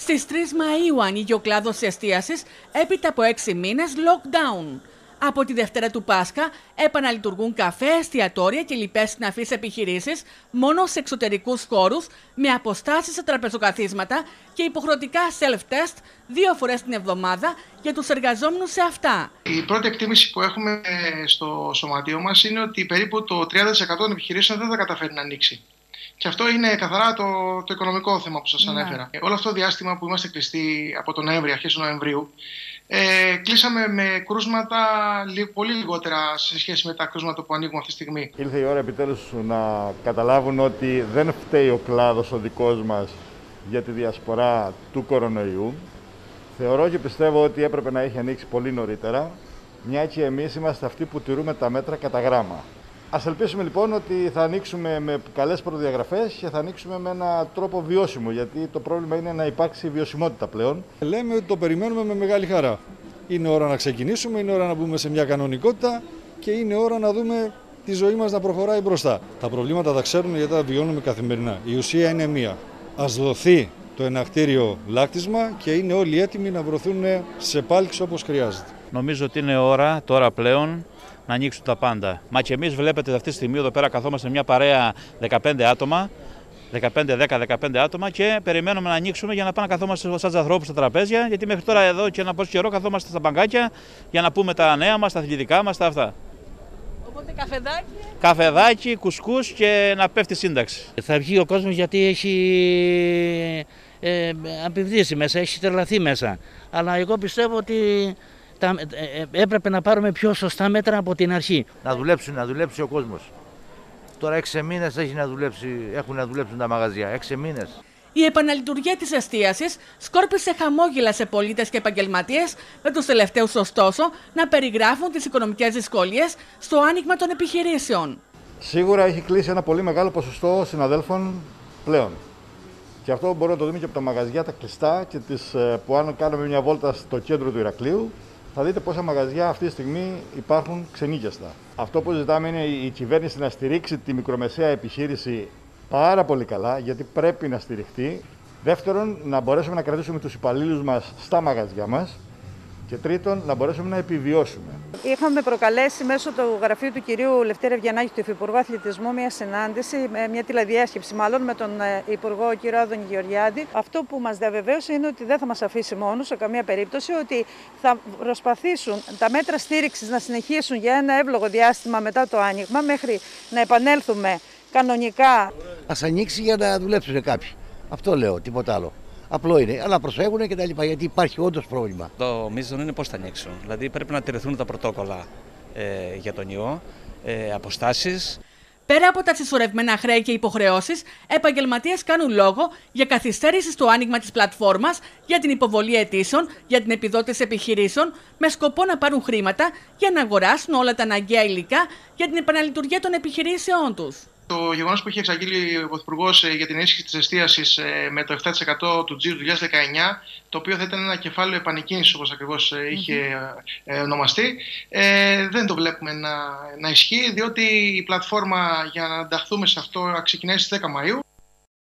Στις 3 Μαΐου ανοίγει ο κλάδος εστίασης έπειτα από 6 μήνες lockdown. Από τη Δευτέρα του Πάσχα επαναλειτουργούν καφέ, εστιατόρια και λοιπές συναφείς επιχειρήσεις μόνο σε εξωτερικούς χώρους με αποστάσεις σε τραπεζοκαθίσματα και υποχρεωτικά self-test 2 φορές την εβδομάδα για τους εργαζόμενους σε αυτά. Η πρώτη εκτίμηση που έχουμε στο σωματείο μας είναι ότι περίπου το 30% των επιχειρήσεων δεν θα καταφέρει να ανοίξει. Και αυτό είναι καθαρά το οικονομικό θέμα που σας ανέφερα. Όλο αυτό το διάστημα που είμαστε κλειστοί από τον Νοέμβριο, αρχές του Νοεμβρίου, κλείσαμε με κρούσματα πολύ λιγότερα σε σχέση με τα κρούσματα που ανοίγουμε αυτή τη στιγμή. Ήλθε η ώρα επιτέλους να καταλάβουν ότι δεν φταίει ο κλάδος ο δικός μας για τη διασπορά του κορονοϊού. Θεωρώ και πιστεύω ότι έπρεπε να έχει ανοίξει πολύ νωρίτερα, μια και εμείς είμαστε αυτοί που τηρούμε τα μέτρα κατά γράμμα. Ας ελπίσουμε λοιπόν ότι θα ανοίξουμε με καλές προδιαγραφές και θα ανοίξουμε με έναν τρόπο βιώσιμο, γιατί το πρόβλημα είναι να υπάρξει βιωσιμότητα πλέον. Λέμε ότι το περιμένουμε με μεγάλη χαρά. Είναι ώρα να ξεκινήσουμε, είναι ώρα να μπούμε σε μια κανονικότητα και είναι ώρα να δούμε τη ζωή μας να προχωράει μπροστά. Τα προβλήματα τα ξέρουμε γιατί τα βιώνουμε καθημερινά. Η ουσία είναι μία. Ας δοθεί το ενακτήριο λάκτισμα και είναι όλοι έτοιμοι να βρωθούν σε πάλξη όπως χρειάζεται. Νομίζω ότι είναι ώρα τώρα πλέον να ανοίξουν τα πάντα. Μα και εμείς βλέπετε αυτή τη στιγμή εδώ πέρα καθόμαστε μια παρέα 15 άτομα, 15-10-15 άτομα και περιμένουμε να ανοίξουμε για να πάμε να καθόμαστε σαν ανθρώπους στα τραπέζια, γιατί μέχρι τώρα εδώ και ένα πόσο καιρό καθόμαστε στα μπαγκάκια για να πούμε τα νέα μας, τα αθλητικά μας, τα αυτά. Οπότε καφεδάκι. Καφεδάκι, κουσκούς και να πέφτει σύνταξη. Θα βγει ο κόσμος γιατί έχει αμφιβδίσει μέσα, έχει τρελαθεί μέσα. Αλλά εγώ πιστεύω ότι έπρεπε να πάρουμε πιο σωστά μέτρα από την αρχή. Να δουλέψει ο κόσμος. Τώρα 6 μήνες έχουν να δουλέψουν τα μαγαζιά. 6 μήνες. Η επαναλειτουργία της εστίασης σκόρπισε χαμόγελα σε πολίτες και επαγγελματίες, με τους τελευταίους ωστόσο να περιγράφουν τις οικονομικές δυσκολίες στο άνοιγμα των επιχειρήσεων. Σίγουρα έχει κλείσει ένα πολύ μεγάλο ποσοστό συναδέλφων πλέον. Και αυτό μπορούμε να το δούμε και από τα μαγαζιά τα κλειστά και που αν κάνουμε μια βόλτα στο κέντρο του Ηρακλείου, θα δείτε πόσα μαγαζιά αυτή τη στιγμή υπάρχουν ξενίκιαστα. Αυτό που ζητάμε είναι η κυβέρνηση να στηρίξει τη μικρομεσαία επιχείρηση πάρα πολύ καλά, γιατί πρέπει να στηριχτεί. Δεύτερον, να μπορέσουμε να κρατήσουμε τους υπαλλήλους μας στα μαγαζιά μας. Και τρίτον, να μπορέσουμε να επιβιώσουμε. Είχαμε προκαλέσει μέσω του γραφείου του κυρίου Λευτέρη Ευγενάκη, του Υφυπουργού Αθλητισμού, μια συνάντηση, μια τηλεδιάσκεψη μάλλον, με τον Υπουργό κύριο Άδωνη Γεωργιάδη. Αυτό που μας διαβεβαίωσε είναι ότι δεν θα μας αφήσει μόνος σε καμία περίπτωση, ότι θα προσπαθήσουν τα μέτρα στήριξης να συνεχίσουν για ένα εύλογο διάστημα μετά το άνοιγμα, μέχρι να επανέλθουμε κανονικά. Ας ανοίξει για να δουλέψουν κάποιοι. Αυτό λέω, τίποτα άλλο. Απλό είναι, αλλά προσέχουν και τα λοιπά, γιατί υπάρχει όντως πρόβλημα. Το μείζον είναι πώς θα ανοίξουν. Δηλαδή πρέπει να τηρηθούν τα πρωτόκολλα για τον ιό, αποστάσεις. Πέρα από τα συσσωρευμένα χρέη και υποχρεώσεις, επαγγελματίες κάνουν λόγο για καθυστέρηση στο άνοιγμα της πλατφόρμας, για την υποβολή αιτήσεων, για την επιδότηση επιχειρήσεων, με σκοπό να πάρουν χρήματα για να αγοράσουν όλα τα αναγκαία υλικά για την επαναλειτουργία των επιχειρήσεών τους. Το γεγονός που είχε εξαγγείλει ο Πρωθυπουργός για την ενίσχυση της εστίασης με το 7% του τζίρου του 2019, το οποίο θα ήταν ένα κεφάλαιο επανεκκίνησης όπως ακριβώς είχε ονομαστεί, δεν το βλέπουμε να ισχύει, διότι η πλατφόρμα για να ενταχθούμε σε αυτό ξεκινάει στις 10 Μαΐου.